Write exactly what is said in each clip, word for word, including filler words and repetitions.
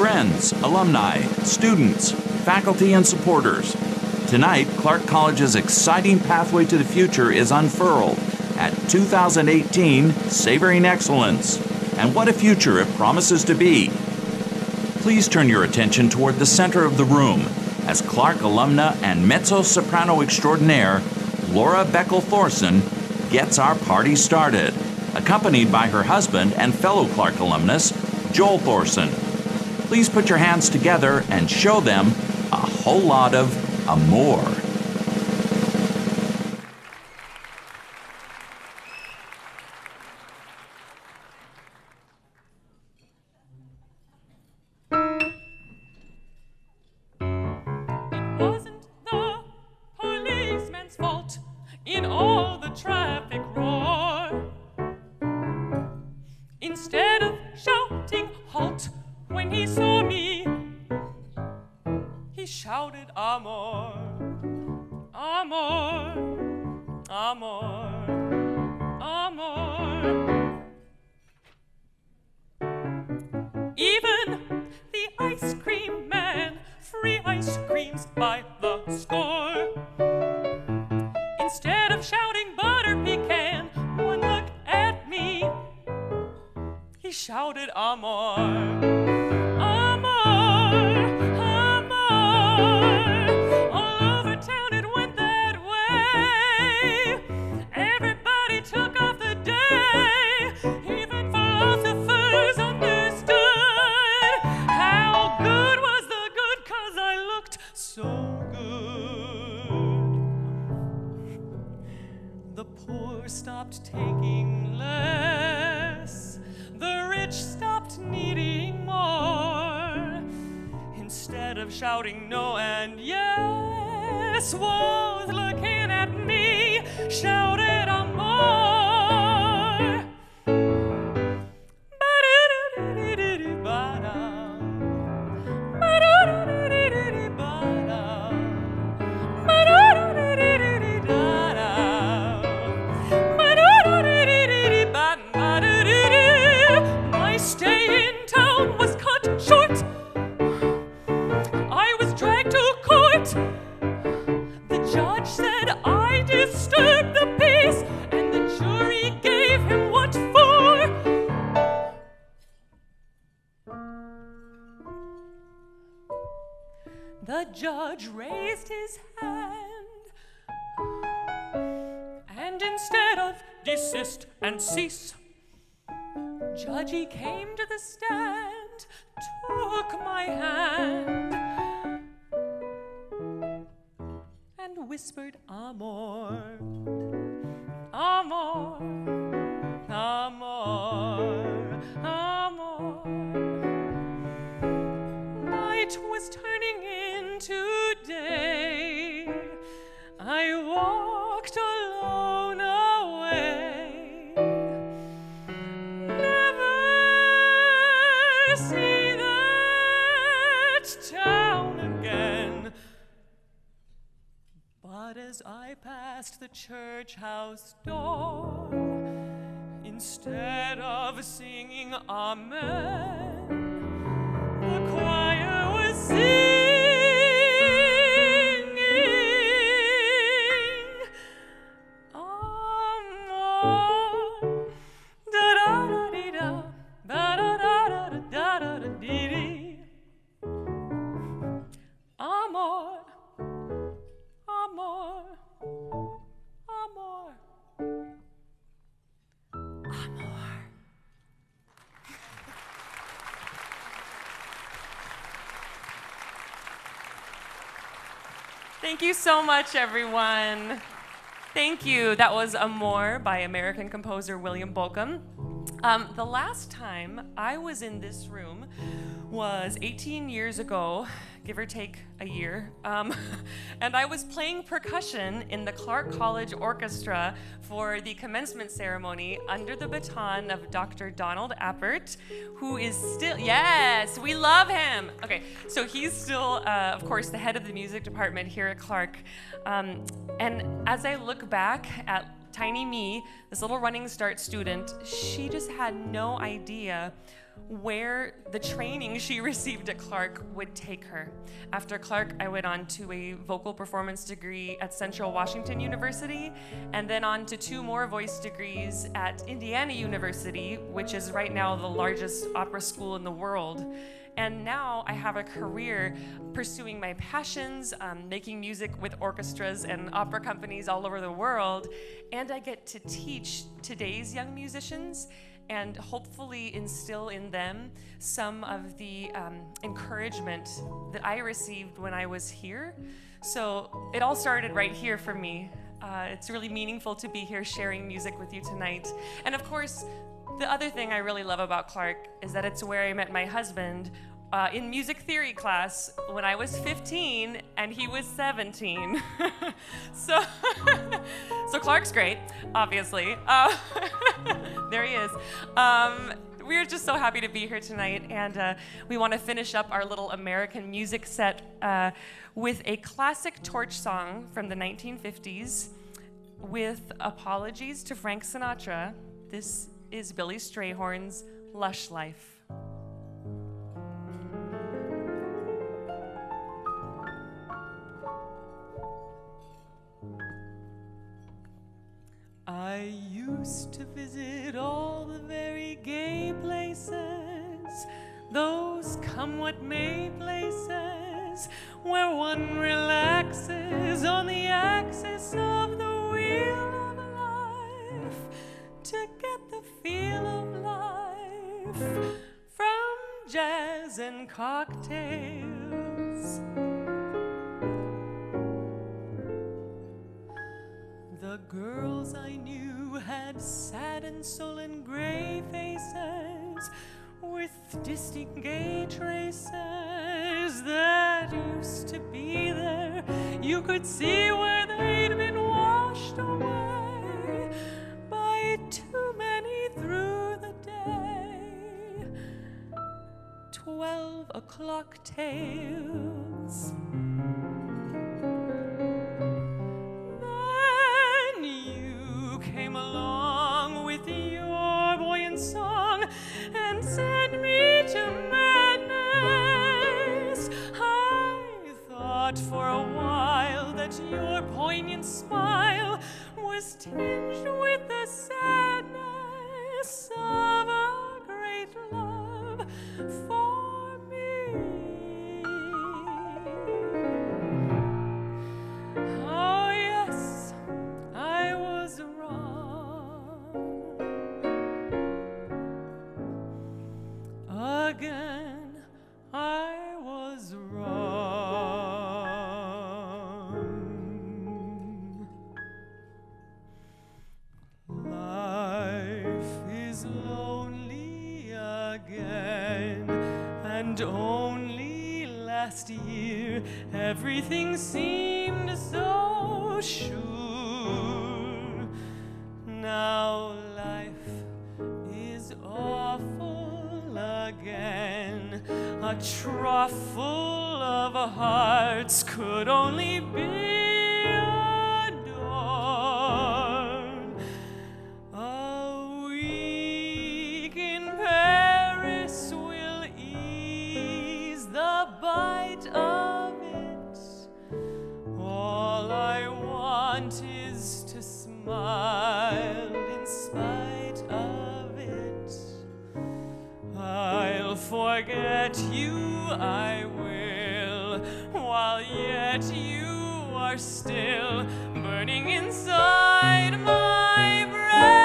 friends, alumni, students, faculty, and supporters. Tonight, Clark College's exciting pathway to the future is unfurled at two thousand eighteen Savoring Excellence. And what a future it promises to be. Please turn your attention toward the center of the room as Clark alumna and mezzo-soprano extraordinaire Laura Beckel Thorson gets our party started, accompanied by her husband and fellow Clark alumnus, Joel Thorson. Please put your hands together and show them a whole lot of amour. Thank you so much, everyone. Thank you. That was Amour by American composer William Bolcom. Um, the last time I was in this room was eighteen years ago, give or take a year, um, and I was playing percussion in the Clark College Orchestra for the commencement ceremony under the baton of Doctor Donald Appert, who is still, yes, we love him. Okay, so he's still, uh, of course, the head of the music department here at Clark, um, and as I look back at tiny me, this little running start student, she just had no idea where the training she received at Clark would take her. After Clark, I went on to a vocal performance degree at Central Washington University, and then on to two more voice degrees at Indiana University, which is right now the largest opera school in the world. And now I have a career pursuing my passions, um, making music with orchestras and opera companies all over the world, and I get to teach today's young musicians and hopefully instill in them some of the um, encouragement that I received when I was here. So it all started right here for me. Uh, it's really meaningful to be here sharing music with you tonight. And of course, the other thing I really love about Clark is that it's where I met my husband uh, in music theory class when I was fifteen and he was seventeen. so, so Clark's great, obviously. Uh, There he is. Um, we're just so happy to be here tonight, and uh, we want to finish up our little American music set uh, with a classic torch song from the nineteen fifties with apologies to Frank Sinatra. This is Billy Strayhorn's Lush Life. I used to visit all the very gay places, those come what may places, where one relaxes on the axis of the wheel of life, to get the feel of life from jazz and cocktails. The girls I knew had sad and sullen gray faces with distinct gay traces that used to be there. You could see where they'd been washed away by too many through the day. Twelve o'clock tales. For a while that your poignant smile was tinged with the sadness of a great love for me. Oh yes, I was wrong. Again, I was wrong. Only last year, everything seemed so sure. Now life is awful again. A trough full of hearts could only be a door. A week in Paris will the bite of it. All I want is to smile in spite of it. I'll forget you, I will, while yet you are still burning inside my brain.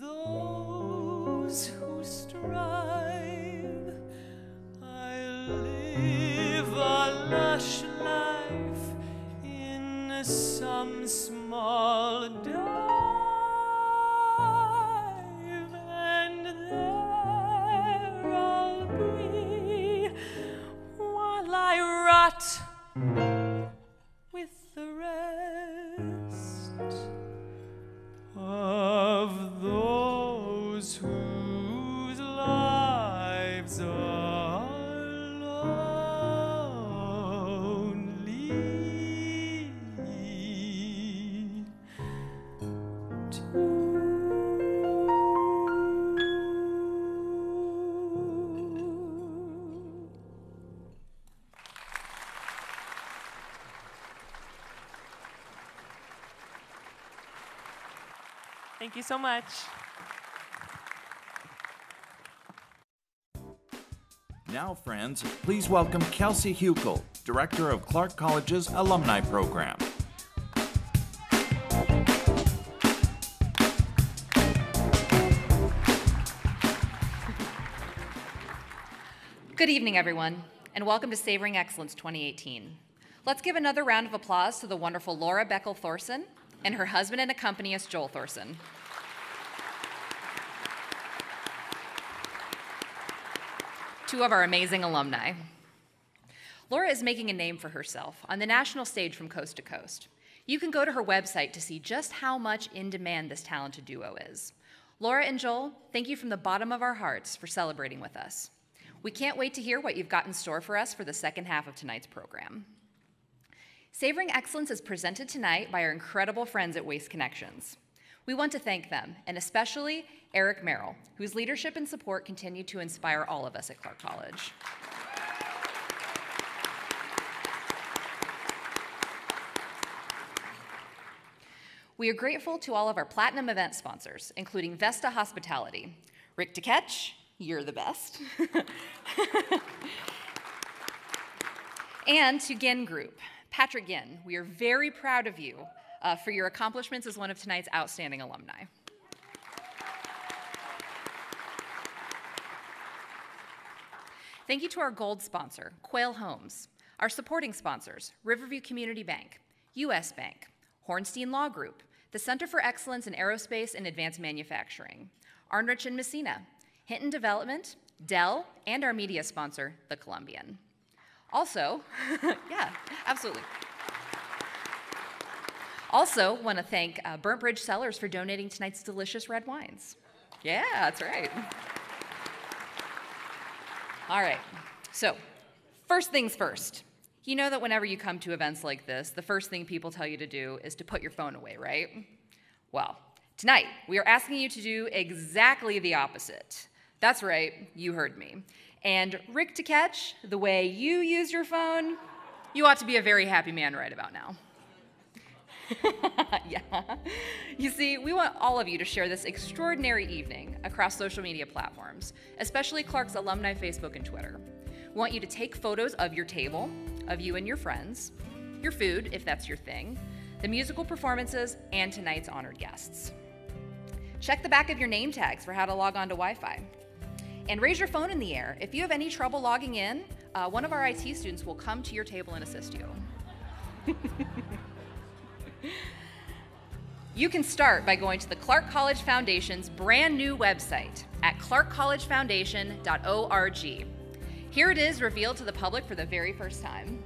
Those who strive, I live a lush life in some small dive, and there I'll be while I rot with the rest of those whose lives are lonely Thank you so much. Now, friends, please welcome Kelsey Hucul, Director of Clark College's Alumni Program. Good evening, everyone, and welcome to Savoring Excellence twenty eighteen. Let's give another round of applause to the wonderful Laura Beckel Thorson and her husband and accompanist, Joel Thorson. Two of our amazing alumni. Laura is making a name for herself on the national stage from coast to coast. You can go to her website to see just how much in demand this talented duo is. Laura and Joel, thank you from the bottom of our hearts for celebrating with us. We can't wait to hear what you've got in store for us for the second half of tonight's program. Savoring Excellence is presented tonight by our incredible friends at Waste Connections. We want to thank them, and especially Eric Merrill, whose leadership and support continue to inspire all of us at Clark College. We are grateful to all of our platinum event sponsors, including Vesta Hospitality, Rick DeKetch, you're the best. And to Ginn Group. Patrick Ginn, we are very proud of you uh, for your accomplishments as one of tonight's outstanding alumni. Thank you to our gold sponsor, Quail Homes, our supporting sponsors, Riverview Community Bank, U S Bank, Hornstein Law Group, the Center for Excellence in Aerospace and Advanced Manufacturing, Arnrich and Messina, Hinton Development, Dell, and our media sponsor, The Columbian. Also, yeah, absolutely. Also, want to thank uh, Burnt Bridge Cellars for donating tonight's delicious red wines. Yeah, that's right. All right, so first things first. You know that whenever you come to events like this, the first thing people tell you to do is to put your phone away, right? Well, tonight, we are asking you to do exactly the opposite. That's right, you heard me. And Rick DeKetch, the way you use your phone, you ought to be a very happy man right about now. Yeah. You see, we want all of you to share this extraordinary evening across social media platforms, especially Clark's alumni Facebook and Twitter. We want you to take photos of your table, of you and your friends, your food, if that's your thing, the musical performances, and tonight's honored guests. Check the back of your name tags for how to log on to Wi-Fi. And raise your phone in the air. If you have any trouble logging in, uh, one of our I T students will come to your table and assist you. You can start by going to the Clark College Foundation's brand new website at clark college foundation dot org. Here it is revealed to the public for the very first time.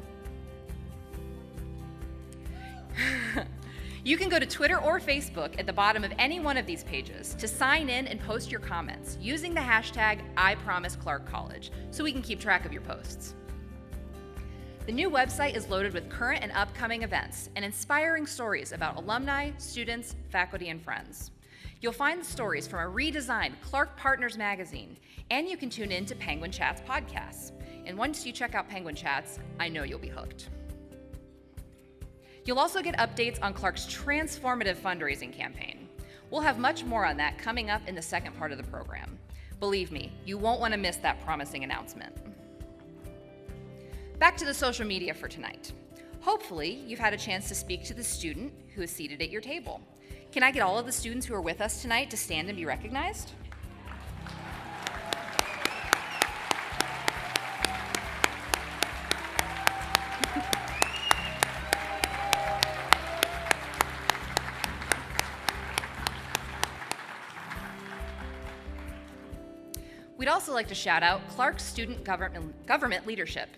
You can go to Twitter or Facebook at the bottom of any one of these pages to sign in and post your comments using the hashtag I Promise Clark College so we can keep track of your posts. The new website is loaded with current and upcoming events and inspiring stories about alumni, students, faculty, and friends. You'll find stories from a redesigned Clark Partners magazine, and you can tune in to Penguin Chats podcasts. And once you check out Penguin Chats, I know you'll be hooked. You'll also get updates on Clark's transformative fundraising campaign. We'll have much more on that coming up in the second part of the program. Believe me, you won't want to miss that promising announcement. Back to the social media for tonight. Hopefully, you've had a chance to speak to the student who is seated at your table. Can I get all of the students who are with us tonight to stand and be recognized? We'd also like to shout out Clark's student government, government leadership.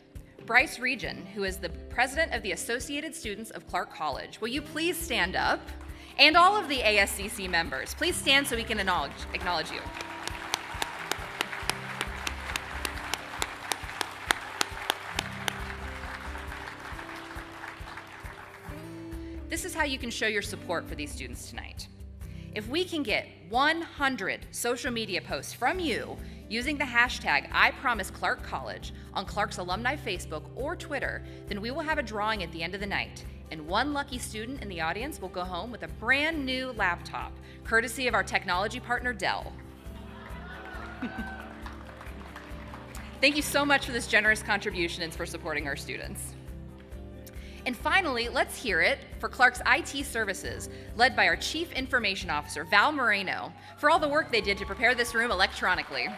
Bryce Region, who is the president of the Associated Students of Clark College. Will you please stand up? And all of the A S C C members, please stand so we can acknowledge, acknowledge you. This is how you can show your support for these students tonight. If we can get one hundred social media posts from you, using the hashtag I Promise Clark College on Clark's alumni Facebook or Twitter, then we will have a drawing at the end of the night, and one lucky student in the audience will go home with a brand new laptop, courtesy of our technology partner, Dell. Thank you so much for this generous contribution and for supporting our students. And finally, let's hear it for Clark's I T services, led by our Chief Information Officer, Val Moreno, for all the work they did to prepare this room electronically.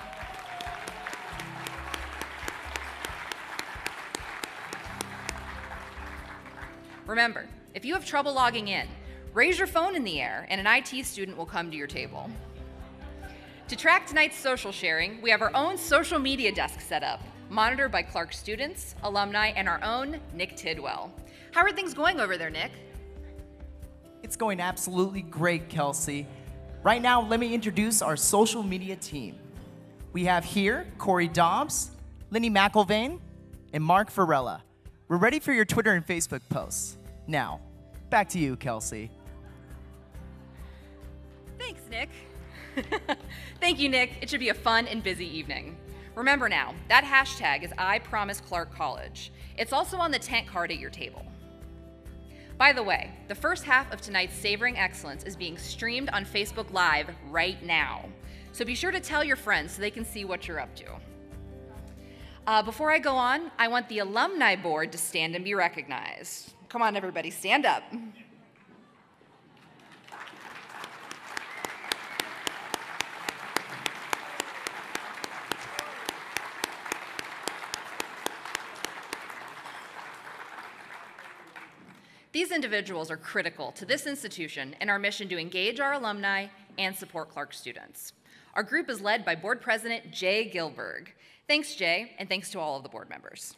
Remember, if you have trouble logging in, raise your phone in the air and an I T student will come to your table. To track tonight's social sharing, we have our own social media desk set up, monitored by Clark students, alumni, and our own Nick Tidwell. How are things going over there, Nick? It's going absolutely great, Kelsey. Right now, let me introduce our social media team. We have here Corey Dobbs, Lenny McIlvain, and Mark Varela. We're ready for your Twitter and Facebook posts. Now, back to you, Kelsey. Thanks, Nick. Thank you, Nick. It should be a fun and busy evening. Remember now, that hashtag is I Promise Clark College. It's also on the tent card at your table. By the way, the first half of tonight's Savoring Excellence is being streamed on Facebook Live right now. So be sure to tell your friends so they can see what you're up to. Uh, before I go on, I want the alumni board to stand and be recognized. Come on, everybody, stand up. These individuals are critical to this institution and our mission to engage our alumni and support Clark students. Our group is led by Board President Jay Gilberg. Thanks, Jay, and thanks to all of the board members.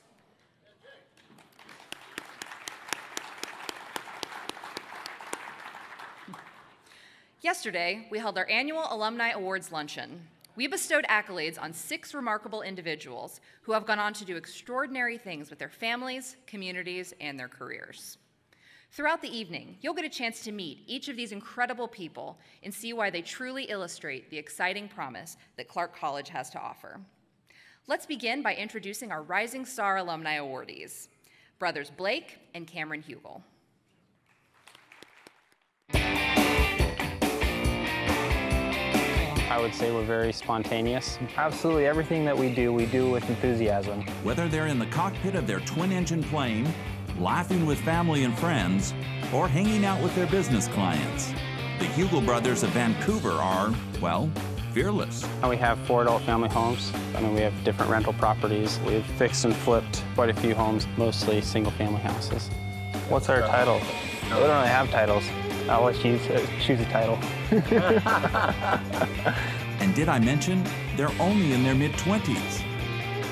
Yesterday, we held our annual Alumni Awards Luncheon. We bestowed accolades on six remarkable individuals who have gone on to do extraordinary things with their families, communities, and their careers. Throughout the evening, you'll get a chance to meet each of these incredible people and see why they truly illustrate the exciting promise that Clark College has to offer. Let's begin by introducing our Rising Star Alumni awardees, brothers Blake and Cameron Hugel. I would say we're very spontaneous. Absolutely everything that we do, we do with enthusiasm. Whether they're in the cockpit of their twin-engine plane, laughing with family and friends, or hanging out with their business clients, the Hugel brothers of Vancouver are, well, fearless. We have four adult family homes. I mean, we have different rental properties. We've fixed and flipped quite a few homes, mostly single family houses. What's our title? We don't really have titles. I'll let you choose a title. And did I mention they're only in their mid twenties?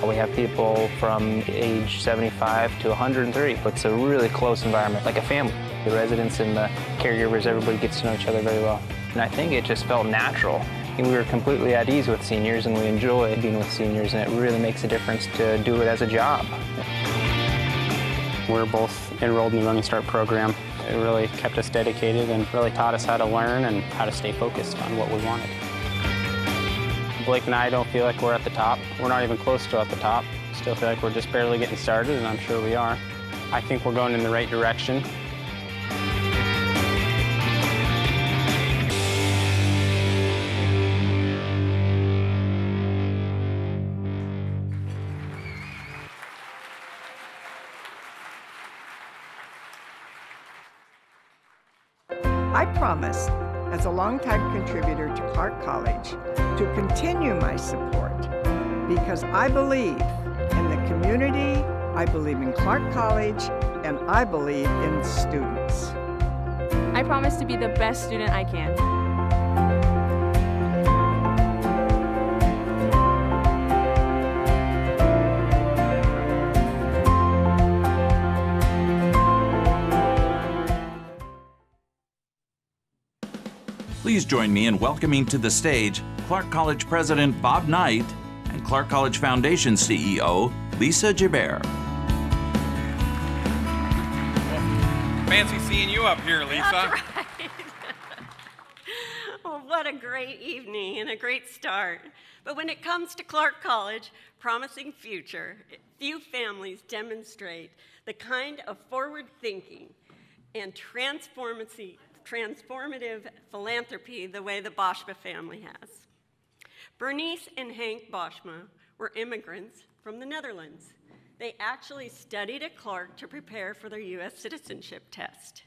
We have people from age seventy-five to one hundred and three. It's a really close environment, like a family. The residents and the caregivers, everybody gets to know each other very well. And I think it just felt natural. We were completely at ease with seniors, and we enjoy being with seniors, and it really makes a difference to do it as a job. We're both enrolled in the Running Start program. It really kept us dedicated and really taught us how to learn and how to stay focused on what we wanted. Blake and I don't feel like we're at the top. We're not even close to at the top. Still feel like we're just barely getting started, and I'm sure we are. I think we're going in the right direction. I promise, as a longtime contributor to Clark College, to continue my support because I believe in the community, I believe in Clark College, and I believe in students. I promise to be the best student I can. Please join me in welcoming to the stage Clark College President Bob Knight and Clark College Foundation C E O Lisa Gibert. Fancy seeing you up here, Lisa. That's right. Well, what a great evening and a great start. But when it comes to Clark College, promising future, few families demonstrate the kind of forward thinking and transformative philanthropy the way the Boschma family has. Bernice and Hank Boschma were immigrants from the Netherlands. They actually studied at Clark to prepare for their U S citizenship test.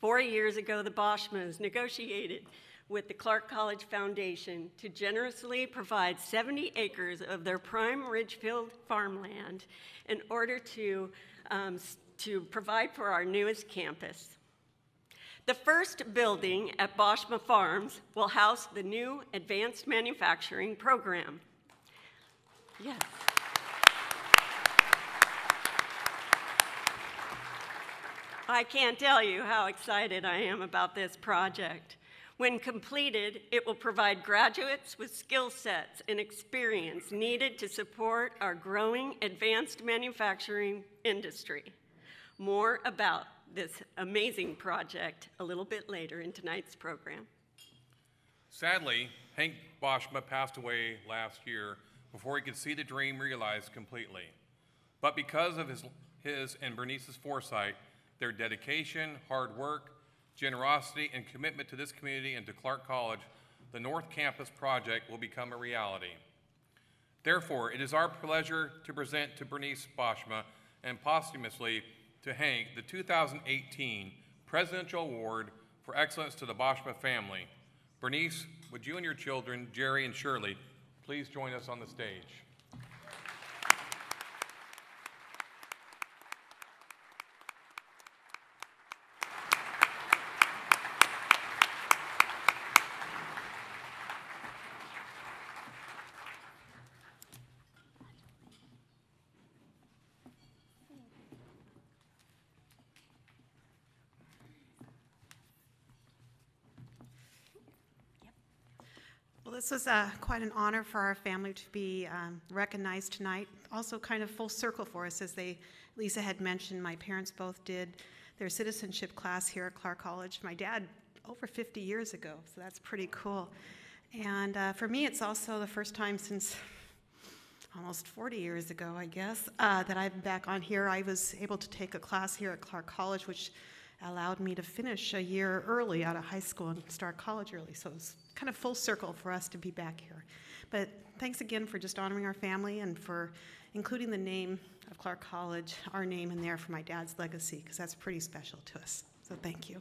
Four years ago, the Boschmas negotiated with the Clark College Foundation to generously provide seventy acres of their prime Ridgefield farmland in order to, um, to provide for our newest campus. The first building at Boschma Farms will house the new Advanced Manufacturing Program. Yes. I can't tell you how excited I am about this project. When completed, it will provide graduates with skill sets and experience needed to support our growing advanced manufacturing industry. More about this amazing project a little bit later in tonight's program. Sadly, Hank Boschma passed away last year before he could see the dream realized completely. But because of his, his and Bernice's foresight, their dedication, hard work, generosity, and commitment to this community and to Clark College, the North Campus project will become a reality. Therefore, it is our pleasure to present to Bernice Boschma and posthumously to Hank the two thousand eighteen Presidential Award for Excellence to the Boschma family. Bernice, would you and your children, Jerry and Shirley, please join us on the stage. This was uh, quite an honor for our family to be um, recognized tonight. Also kind of full circle for us, as they, Lisa had mentioned, my parents both did their citizenship class here at Clark College. My dad over fifty years ago, so that's pretty cool. And uh, for me, it's also the first time since almost forty years ago, I guess, uh, that I'm back on here. I was able to take a class here at Clark College, which allowed me to finish a year early out of high school and start college early. So it was kind of full circle for us to be back here. But thanks again for just honoring our family and for including the name of Clark College, our name in there for my dad's legacy, because that's pretty special to us. So thank you.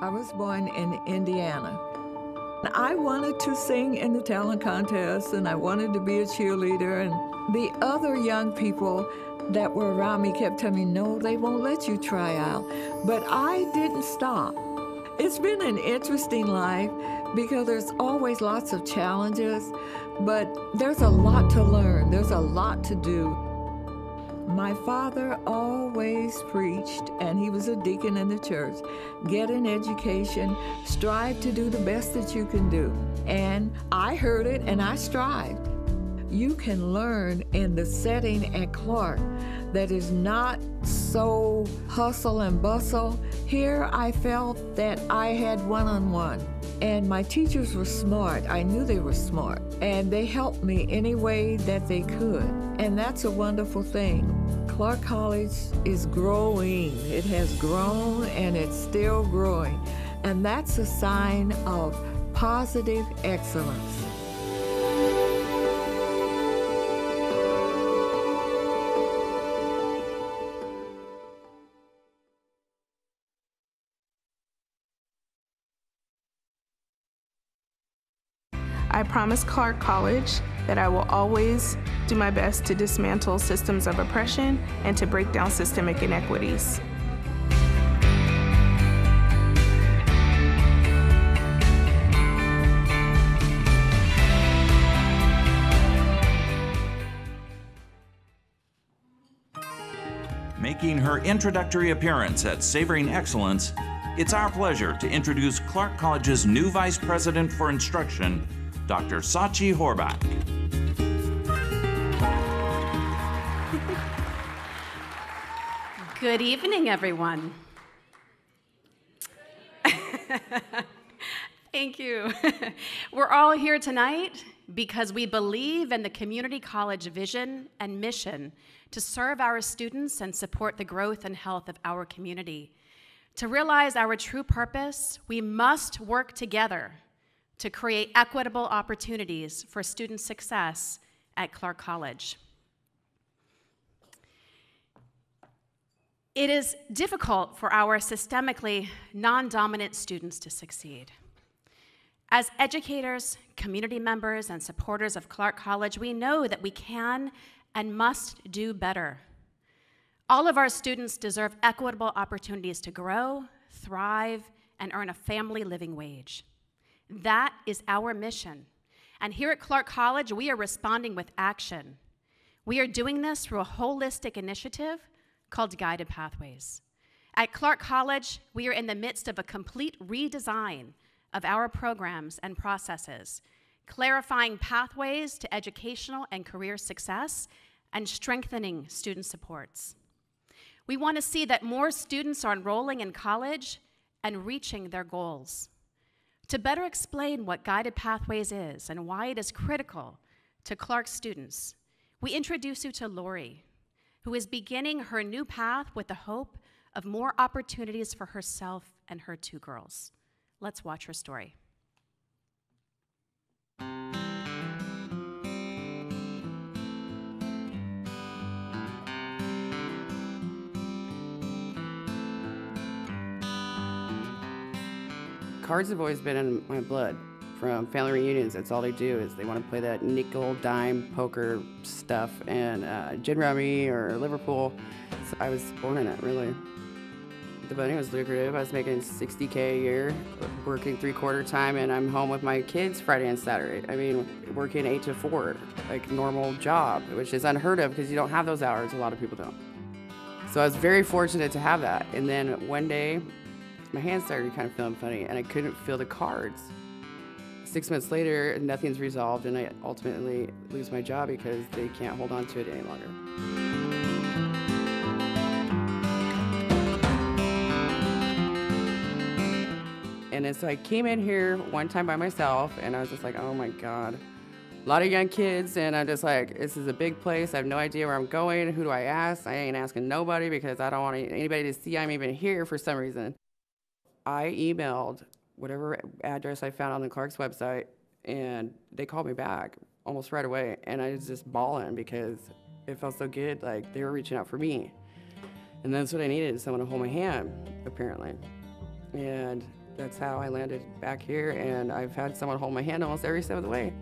I was born in Indiana. I wanted to sing in the talent contest, and I wanted to be a cheerleader, and the other young people that were around me kept telling me, no, they won't let you try out. But I didn't stop. It's been an interesting life because there's always lots of challenges, but there's a lot to learn. There's a lot to do. My father always preached, and he was a deacon in the church, get an education, strive to do the best that you can do. And I heard it, and I strived. You can learn in the setting at Clark that is not so hustle and bustle. Here I felt that I had one-on-one, and my teachers were smart. I knew they were smart, and they helped me any way that they could, and that's a wonderful thing. Clark College is growing. It has grown, and it's still growing, and that's a sign of positive excellence. I promise Clark College that I will always do my best to dismantle systems of oppression and to break down systemic inequities. Making her introductory appearance at Savoring Excellence, it's our pleasure to introduce Clark College's new Vice President for Instruction, Doctor Sachi Horbach. Good evening, everyone. Thank you. We're all here tonight because we believe in the community college vision and mission to serve our students and support the growth and health of our community. To realize our true purpose, we must work together to create equitable opportunities for student success at Clark College. It is difficult for our systemically non-dominant students to succeed. As educators, community members, and supporters of Clark College, we know that we can and must do better. All of our students deserve equitable opportunities to grow, thrive, and earn a family living wage. That is our mission. And here at Clark College, we are responding with action. We are doing this through a holistic initiative called Guided Pathways. At Clark College, we are in the midst of a complete redesign of our programs and processes, clarifying pathways to educational and career success, and strengthening student supports. We want to see that more students are enrolling in college and reaching their goals. To better explain what Guided Pathways is and why it is critical to Clark students, we introduce you to Lori, who is beginning her new path with the hope of more opportunities for herself and her two girls. Let's watch her story. Cards have always been in my blood. From family reunions, that's all they do is they want to play that nickel, dime, poker stuff, and uh, gin rummy or Liverpool. So I was born in it, really. The money was lucrative. I was making sixty K a year, working three-quarter time, and I'm home with my kids Friday and Saturday. I mean, working eight to four, like normal job, which is unheard of because you don't have those hours. A lot of people don't. So I was very fortunate to have that. And then one day, my hands started kind of feeling funny, and I couldn't feel the cards. Six months later, nothing's resolved, and I ultimately lose my job because they can't hold on to it any longer. And then so I came in here one time by myself, and I was just like, oh my God. A lot of young kids, and I'm just like, this is a big place. I have no idea where I'm going. Who do I ask? I ain't asking nobody because I don't want anybody to see I'm even here for some reason. I emailed whatever address I found on the Clark's website, and they called me back almost right away, and I was just bawling because it felt so good, like they were reaching out for me. And that's what I needed, is someone to hold my hand, apparently. And that's how I landed back here, and I've had someone hold my hand almost every step of the way.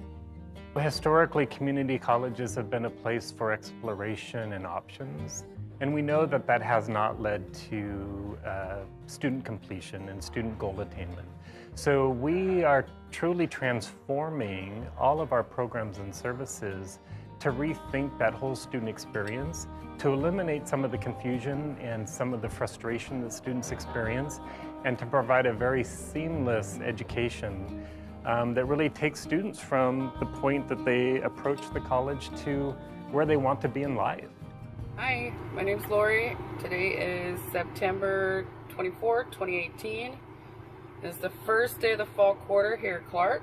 Historically, community colleges have been a place for exploration and options. And we know that that has not led to uh, student completion and student goal attainment. So we are truly transforming all of our programs and services to rethink that whole student experience, to eliminate some of the confusion and some of the frustration that students experience, and to provide a very seamless education um, that really takes students from the point that they approach the college to where they want to be in life. Hi, my name's Lori. Today is September twenty-fourth, twenty eighteen. It's the first day of the fall quarter here at Clark.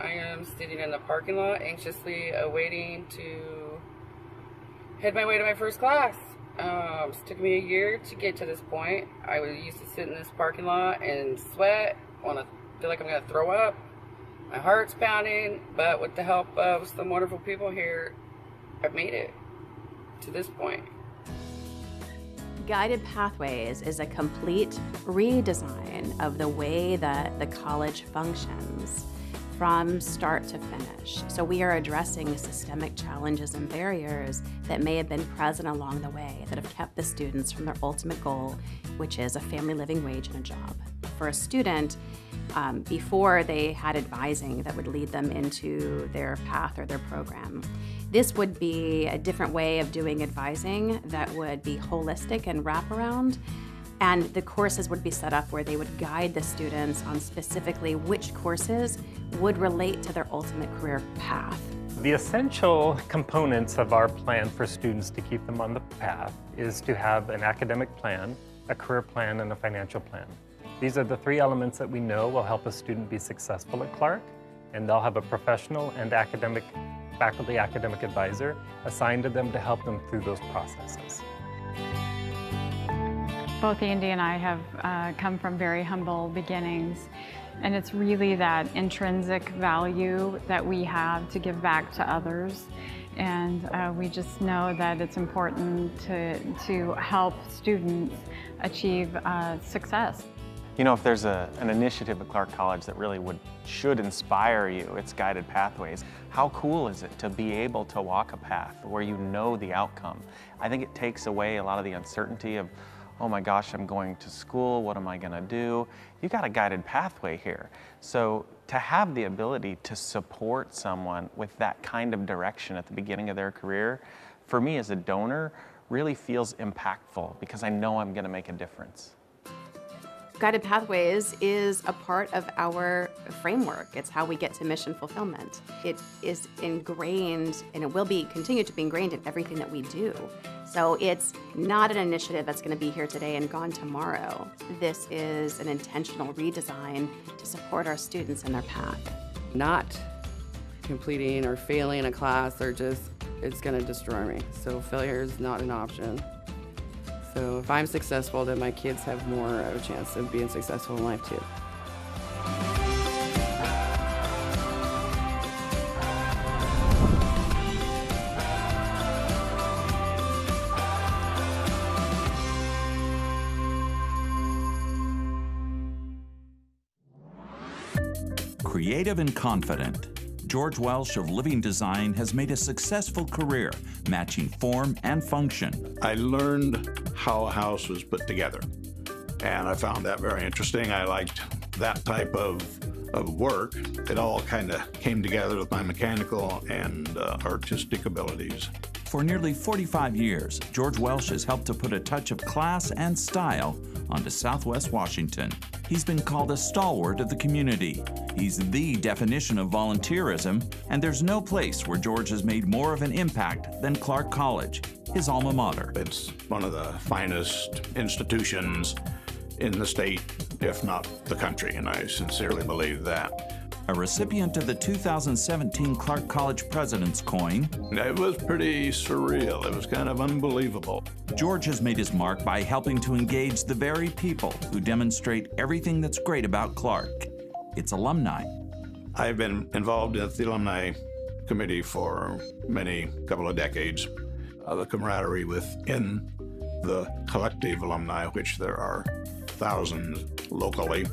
I am sitting in the parking lot, anxiously awaiting to head my way to my first class. Um, it took me a year to get to this point. I used to sit in this parking lot and sweat, wanna feel like I'm gonna throw up. My heart's pounding, but with the help of some wonderful people here, I've made it to this point. Guided Pathways is a complete redesign of the way that the college functions from start to finish. So we are addressing systemic challenges and barriers that may have been present along the way that have kept the students from their ultimate goal, which is a family living wage and a job. For a student, um, before they had advising that would lead them into their path or their program, this would be a different way of doing advising that would be holistic and wraparound, and the courses would be set up where they would guide the students on specifically which courses would relate to their ultimate career path. The essential components of our plan for students to keep them on the path is to have an academic plan, a career plan, and a financial plan. These are the three elements that we know will help a student be successful at Clark, and they'll have a professional and academic faculty academic advisor assigned to them to help them through those processes. Both Andy and I have uh, come from very humble beginnings, and it's really that intrinsic value that we have to give back to others, and uh, we just know that it's important to, to help students achieve uh, success. You know, if there's a, an initiative at Clark College that really would, should inspire you, it's Guided Pathways. How cool is it to be able to walk a path where you know the outcome? I think it takes away a lot of the uncertainty of, oh my gosh, I'm going to school, what am I gonna do? You got a guided pathway here. So to have the ability to support someone with that kind of direction at the beginning of their career, for me as a donor, really feels impactful because I know I'm gonna make a difference. Guided Pathways is a part of our framework. It's how we get to mission fulfillment. It is ingrained, and it will be continue to be ingrained in everything that we do. So it's not an initiative that's going to be here today and gone tomorrow. This is an intentional redesign to support our students in their path. Not completing or failing a class or just, it's going to destroy me. So failure is not an option. So if I'm successful, then my kids have more of a chance of being successful in life too. Creative and confident, George Welsh of Living Design has made a successful career matching form and function. I learned how a house was put together, and I found that very interesting. I liked that type of, of work. It all kind of came together with my mechanical and uh, artistic abilities. For nearly forty-five years, George Welsh has helped to put a touch of class and style onto Southwest Washington. He's been called a stalwart of the community. He's the definition of volunteerism, and there's no place where George has made more of an impact than Clark College, his alma mater. It's one of the finest institutions in the state, if not the country, and I sincerely believe that. A recipient of the two thousand seventeen Clark College President's Coin. It was pretty surreal. It was kind of unbelievable. George has made his mark by helping to engage the very people who demonstrate everything that's great about Clark, its alumni. I've been involved with the Alumni Committee for many couple of decades. Uh, the camaraderie within the collective alumni, which there are thousands locally,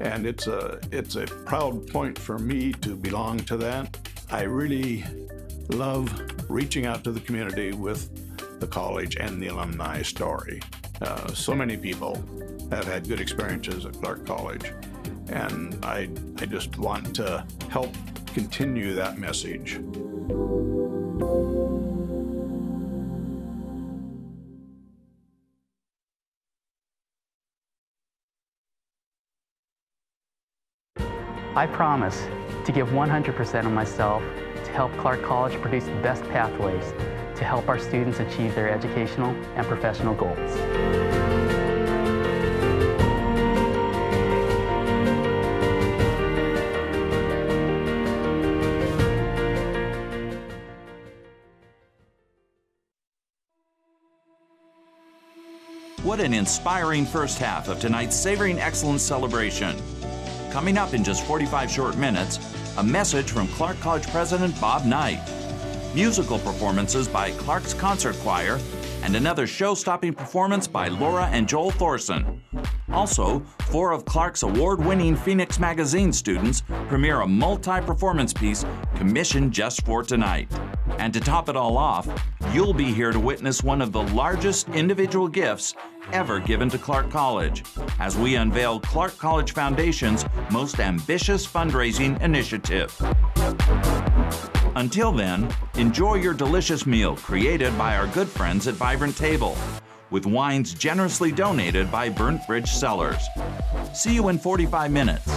and it's a, it's a proud point for me to belong to that. I really love reaching out to the community with the college and the alumni story. Uh, so many people have had good experiences at Clark College, and I, I just want to help continue that message. I promise to give one hundred percent of myself to help Clark College produce the best pathways to help our students achieve their educational and professional goals. What an inspiring first half of tonight's Savoring Excellence celebration. Coming up in just forty-five short minutes, a message from Clark College President Bob Knight, musical performances by Clark's Concert Choir, and another show-stopping performance by Laura and Joel Thorson. Also, four of Clark's award-winning Phoenix Magazine students premiere a multi-performance piece commissioned just for tonight. And to top it all off, you'll be here to witness one of the largest individual gifts ever given to Clark College, as we unveil Clark College Foundation's most ambitious fundraising initiative. Until then, enjoy your delicious meal created by our good friends at Vibrant Table, with wines generously donated by Burnt Bridge Cellars. See you in forty-five minutes.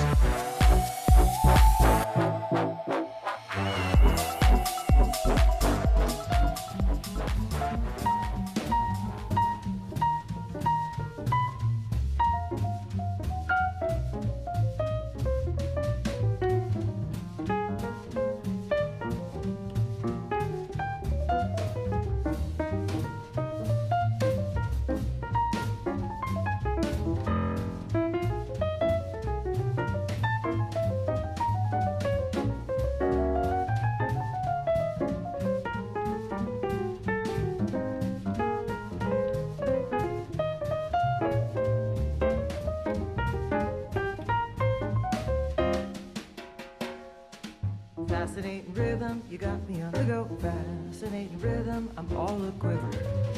Fascinating rhythm, you got me on the go. Fascinating rhythm, I'm all a quiver.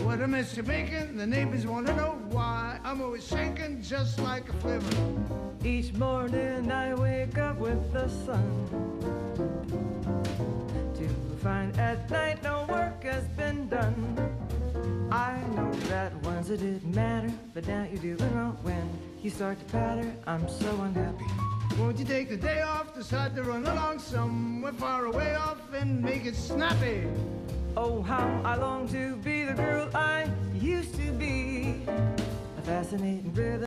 What a mess you're making, the neighbors want to know why I'm always shaking just like a flivver. Each morning I wake up with the sun to find at night no work has been done. I know that once it didn't matter, but now you're doing wrong when you start to patter. I'm so unhappy. Won't you take the day off, decide to run along somewhere far away off and make it snappy? Oh, how I long to be the girl I used to be. A fascinating rhythm.